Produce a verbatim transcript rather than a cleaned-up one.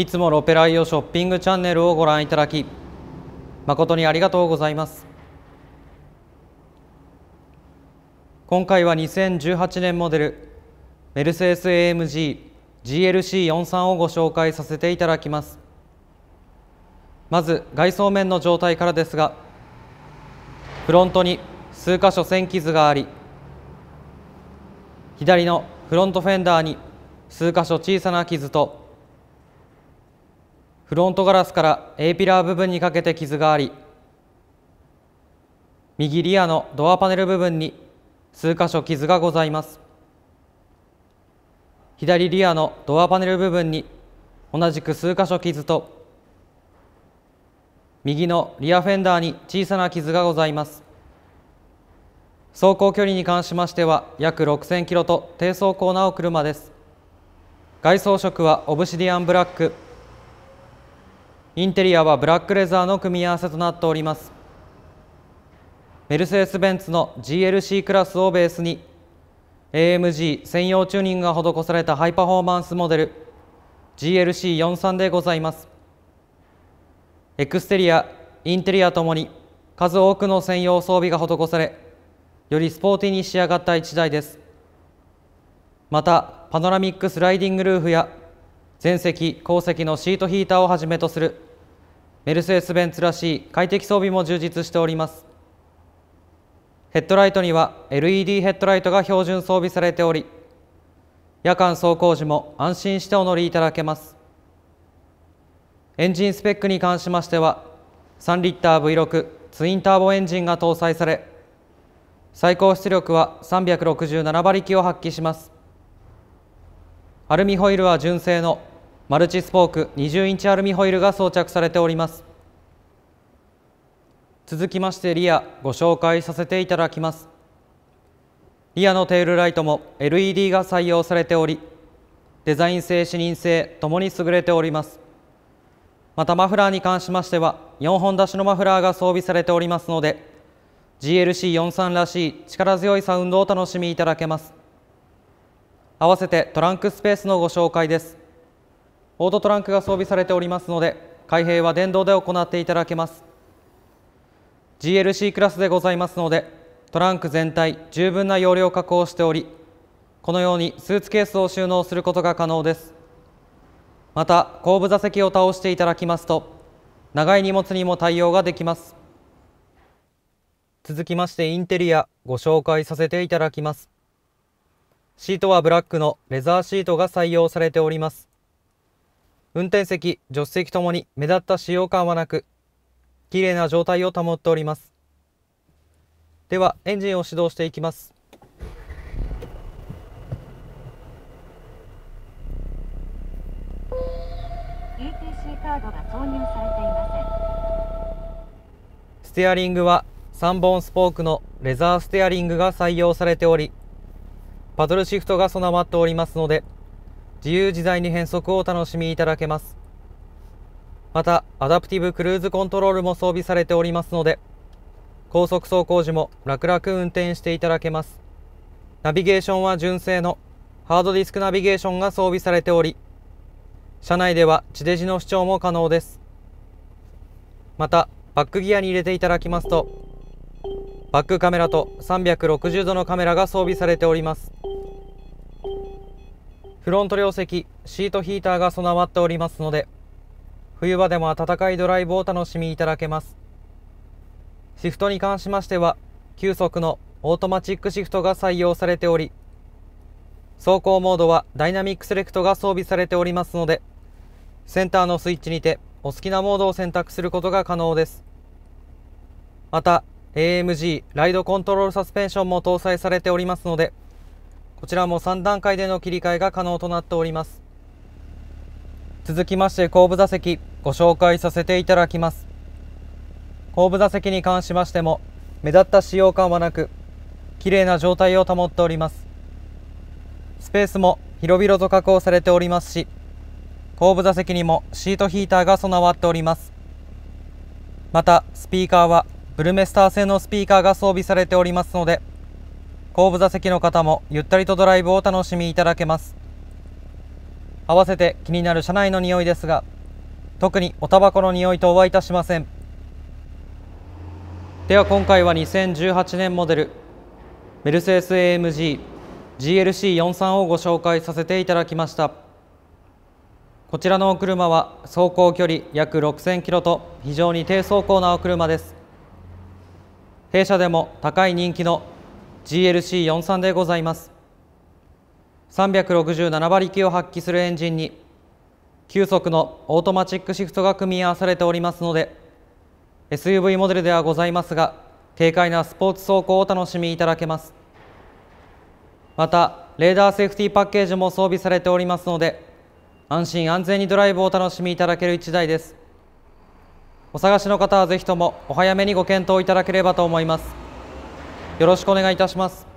いつもロペライオショッピングチャンネルをご覧いただき誠にありがとうございます。今回はにせんじゅうはちねんモデルメルセデス エーエムジー ジーエルシーよんじゅうさん をご紹介させていただきます。まず外装面の状態からですが、フロントに数箇所線傷があり、左のフロントフェンダーに数箇所小さな傷と、フロントガラスから A ピラー部分にかけて傷があり、右リアのドアパネル部分に数箇所傷がございます。左リアのドアパネル部分に同じく数箇所傷と、右のリアフェンダーに小さな傷がございます。走行距離に関しましては約ろくせんキロと低走行なお車です。外装色はオブシディアンブラック、インテリアはブラックレザーの組み合わせとなっております。メルセデス・ベンツの ジーエルシー クラスをベースに エーエムジー 専用チューニングが施されたハイパフォーマンスモデル ジーエルシーよんじゅうさん でございます。エクステリア、インテリアともに数多くの専用装備が施され、よりスポーティーに仕上がった一台です。また、パノラミックスライディングルーフや前席、後席のシートヒーターをはじめとするメルセデス・ベンツらしい快適装備も充実しております。ヘッドライトには エルイーディー ヘッドライトが標準装備されており、夜間走行時も安心してお乗りいただけます。エンジンスペックに関しましてはさんリッター ブイろく ツインターボエンジンが搭載され、最高出力はさんびゃくろくじゅうななばりきを発揮します。アルミホイルは純正のマルチスポークにじゅうインチアルミホイルが装着されております。続きましてリアご紹介させていただきます。リアのテールライトも エルイーディー が採用されており、デザイン性、視認性ともに優れております。またマフラーに関しましてはよんほんだしのマフラーが装備されておりますので、 ジーエルシーよんじゅうさん らしい力強いサウンドをお楽しみいただけます。合わせてトランクスペースのご紹介です。オートトランクが装備されておりますので、開閉は電動で行っていただけます。 ジーエルシー クラスでございますので、トランク全体十分な容量確保しており、このようにスーツケースを収納することが可能です。また後部座席を倒していただきますと、長い荷物にも対応ができます。続きましてインテリアご紹介させていただきます。シートはブラックのレザーシートが採用されております。運転席、助手席ともに目立った使用感はなく、綺麗な状態を保っております。ではエンジンを始動していきます。カードが挿入されていません。ステアリングはさんぼんスポークのレザーステアリングが採用されており、パドルシフトが備わっておりますので、自由自在に変速をお楽しみいただけます。またアダプティブクルーズコントロールも装備されておりますので、高速走行時も楽々運転していただけます。ナビゲーションは純正のハードディスクナビゲーションが装備されており、車内では地デジの視聴も可能です。またバックギアに入れていただきますと、バックカメラとさんびゃくろくじゅうどのカメラが装備されております。フロント両席、シートヒーターが備わっておりますので、冬場でも暖かいドライブをお楽しみいただけます。シフトに関しましてはきゅうそくのオートマチックシフトが採用されており、走行モードはダイナミックセレクトが装備されておりますので、センターのスイッチにてお好きなモードを選択することが可能です。また エーエムジー ライドコントロールサスペンションも搭載されておりますので、こちらもさんだんかいでの切り替えが可能となっております。続きまして後部座席ご紹介させていただきます。後部座席に関しましても目立った使用感はなく、綺麗な状態を保っております。スペースも広々と確保されておりますし、後部座席にもシートヒーターが備わっております。またスピーカーはブルメスター製のスピーカーが装備されておりますので、後部座席の方もゆったりとドライブをお楽しみいただけます。合わせて気になる車内の匂いですが、特におタバコの匂い等はいたしません。では今回はにせんじゅうはちねんモデルメルセデス エーエムジー ジーエルシーよんじゅうさん をご紹介させていただきました。こちらのお車は走行距離約ろくせんキロと非常に低走行なお車です。弊社でも高い人気の ジーエルシーよんじゅうさん でございます。さんびゃくろくじゅうななばりきを発揮するエンジンにきゅうそくのオートマチックシフトが組み合わされておりますので エスユーブイ モデルではございますが軽快なスポーツ走行をお楽しみいただけます。またレーダーセーフティーパッケージも装備されておりますので安心安全にドライブをお楽しみいただけるいちだいです。お探しの方はぜひともお早めにご検討いただければと思います。よろしくお願いいたします。